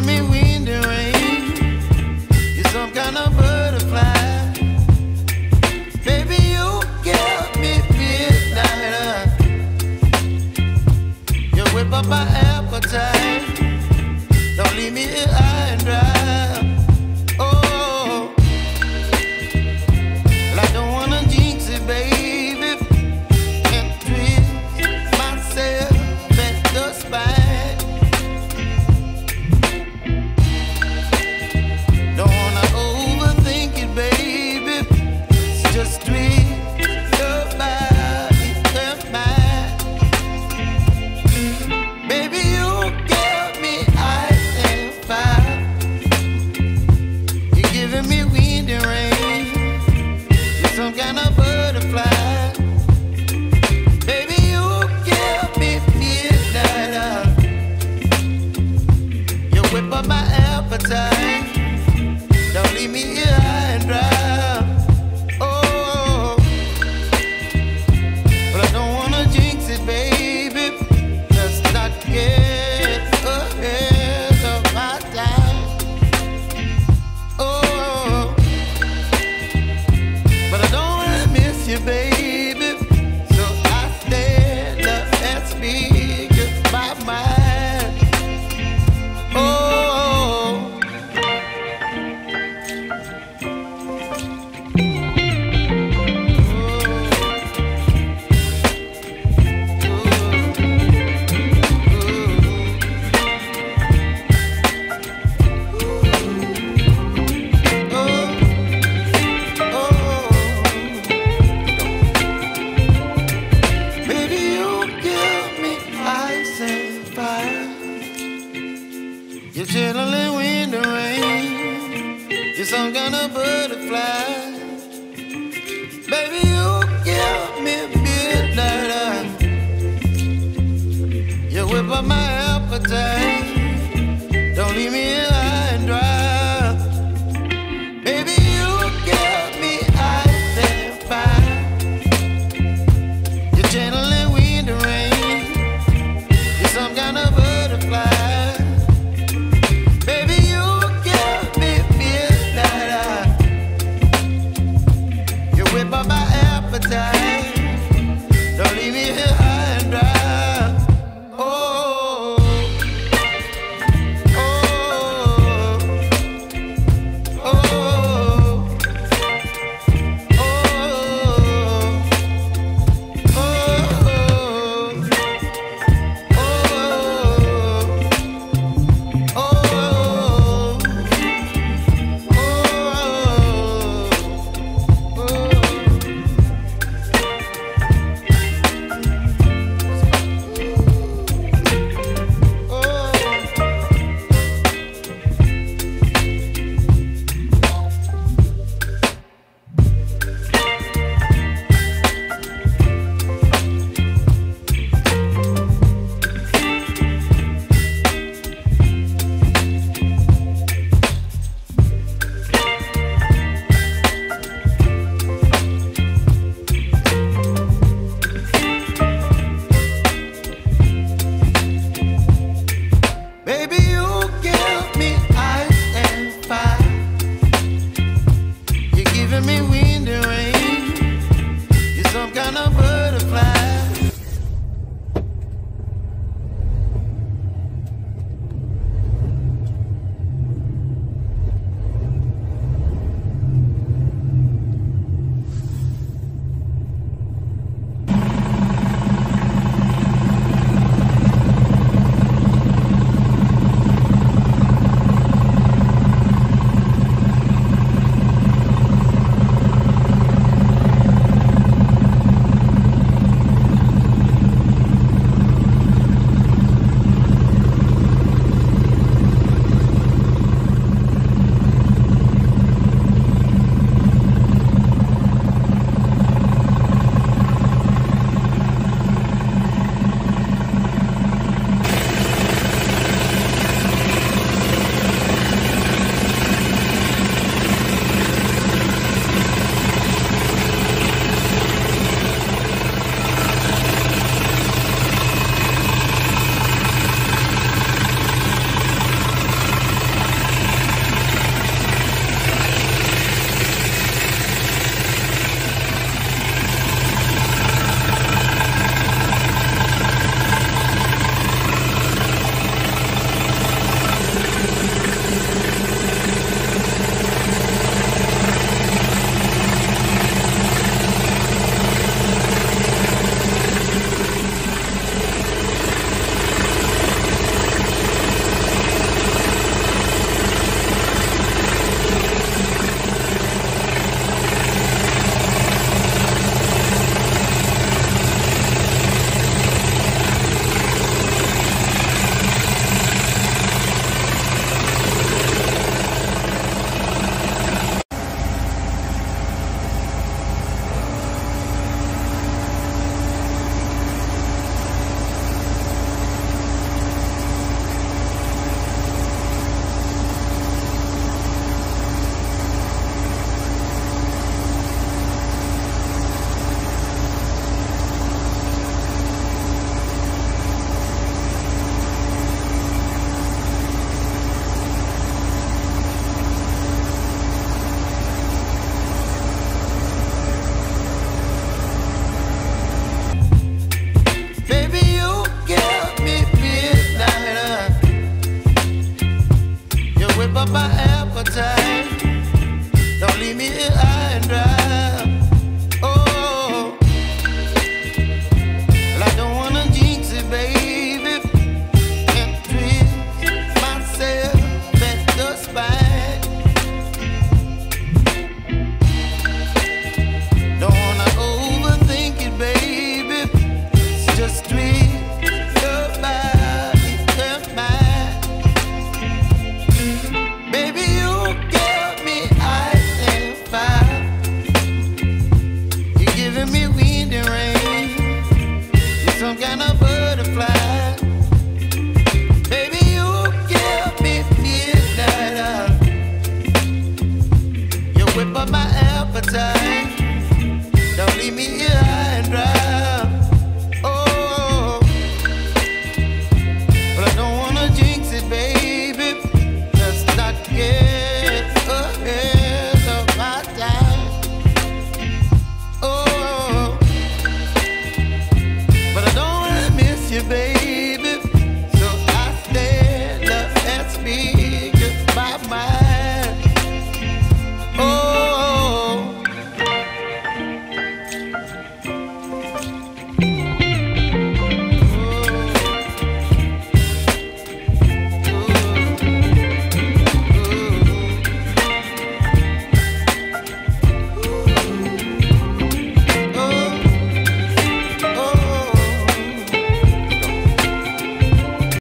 giving me wind and rain. You're some kind of butterfly. Baby, you give me midnight up. You whip up my appetite. Don't leave me here high and dry. Oh, well, I don't wanna jinx it, baby, and twist myself at the spine. Don't wanna overthink it, baby. It's just twist the body and mind. Baby, you give me ice and fire. You're giving me wind and rain. You're some kind of butterfly. Baby, you give me midnight up. You whip up my appetite. Don't leave me here high and dry. Oh, but I don't wanna jinx it, baby. Let's not get ahead of my time. Oh, but I don't wanna miss you, baby. So I stand up and speak my mind. Oh. Baby, you give me ice and fire. You're chilling wind and rain. You're some kind of butterfly. Baby, you give me midnight oil. You whip up my appetite. Don't leave me here high and dry. Baby, you give me ice and fire. You're channeling wind and rain. You're some kind of butterfly. Baby, you give me midnight oil. You whip up my appetite. Don't leave me here high and dry. Oh, oh. up my appetite. Don't leave me here high and dry.